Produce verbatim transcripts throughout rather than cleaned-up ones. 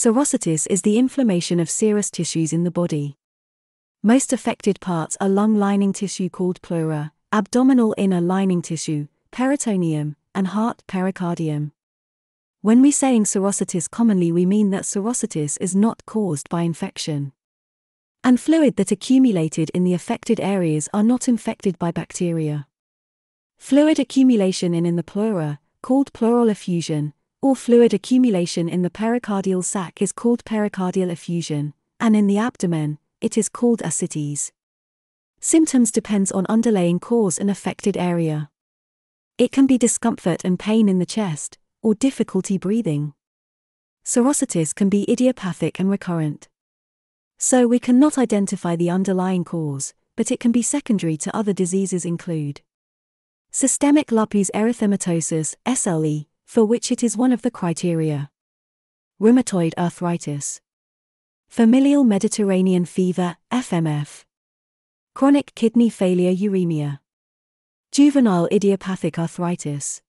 Serositis is the inflammation of serous tissues in the body. Most affected parts are lung lining tissue called pleura, abdominal inner lining tissue, peritoneum, and heart pericardium. When we saying serositis commonly we mean that serositis is not caused by infection. And fluid that accumulated in the affected areas are not infected by bacteria. Fluid accumulation in, in the pleura, called pleural effusion, or fluid accumulation in the pericardial sac is called pericardial effusion, and in the abdomen, it is called ascites. Symptoms depends on underlying cause and affected area. It can be discomfort and pain in the chest, or difficulty breathing. Serositis can be idiopathic and recurrent. So we cannot identify the underlying cause, but it can be secondary to other diseases include systemic lupus erythematosus, S L E, for which it is one of the criteria. Rheumatoid arthritis. Familial Mediterranean fever, F M F. Chronic kidney failure, uremia. Juvenile idiopathic arthritis.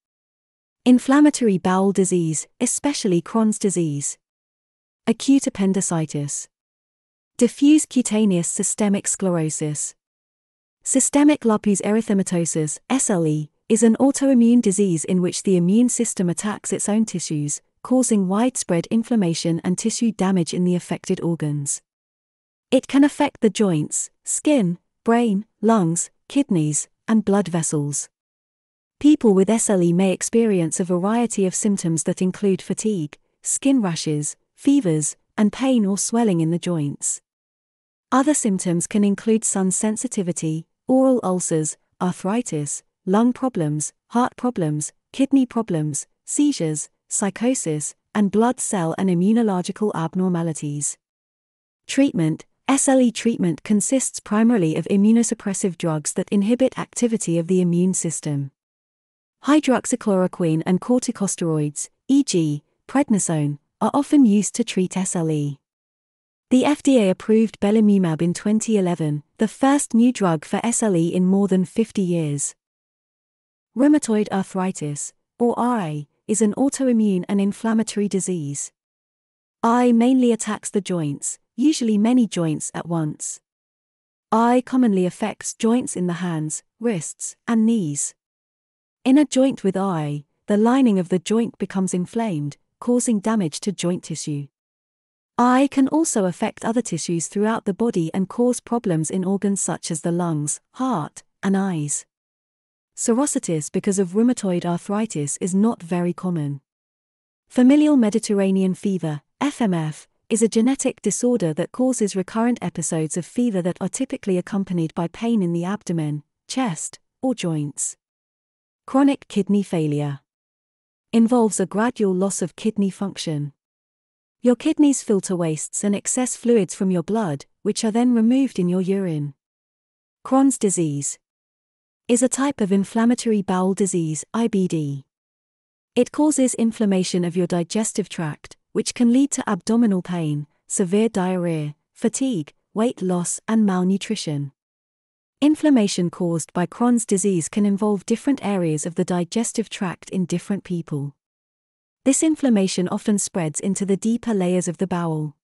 Inflammatory bowel disease, especially Crohn's disease. Acute appendicitis. Diffuse cutaneous systemic sclerosis. Systemic lupus erythematosus, S L E, is an autoimmune disease in which the immune system attacks its own tissues, causing widespread inflammation and tissue damage in the affected organs. It can affect the joints, skin, brain, lungs, kidneys, and blood vessels. People with S L E may experience a variety of symptoms that include fatigue, skin rashes, fevers, and pain or swelling in the joints. Other symptoms can include sun sensitivity, oral ulcers, arthritis, lung problems, heart problems, kidney problems, seizures, psychosis, and blood cell and immunological abnormalities. Treatment. S L E treatment consists primarily of immunosuppressive drugs that inhibit activity of the immune system. Hydroxychloroquine and corticosteroids, for example, prednisone, are often used to treat S L E. The F D A approved belimumab in twenty eleven, the first new drug for S L E in more than fifty years. Rheumatoid arthritis, or R A, is an autoimmune and inflammatory disease. R A mainly attacks the joints, usually many joints at once. R A commonly affects joints in the hands, wrists, and knees. In a joint with R A, the lining of the joint becomes inflamed, causing damage to joint tissue. R A can also affect other tissues throughout the body and cause problems in organs such as the lungs, heart, and eyes. Serositis because of rheumatoid arthritis is not very common. Familial Mediterranean fever, F M F, is a genetic disorder that causes recurrent episodes of fever that are typically accompanied by pain in the abdomen, chest, or joints. Chronic kidney failure involves a gradual loss of kidney function. Your kidneys filter wastes and excess fluids from your blood, which are then removed in your urine. Crohn's disease is a type of inflammatory bowel disease, I B D. It causes inflammation of your digestive tract, which can lead to abdominal pain, severe diarrhea, fatigue, weight loss, and malnutrition. Inflammation caused by Crohn's disease can involve different areas of the digestive tract in different people. This inflammation often spreads into the deeper layers of the bowel.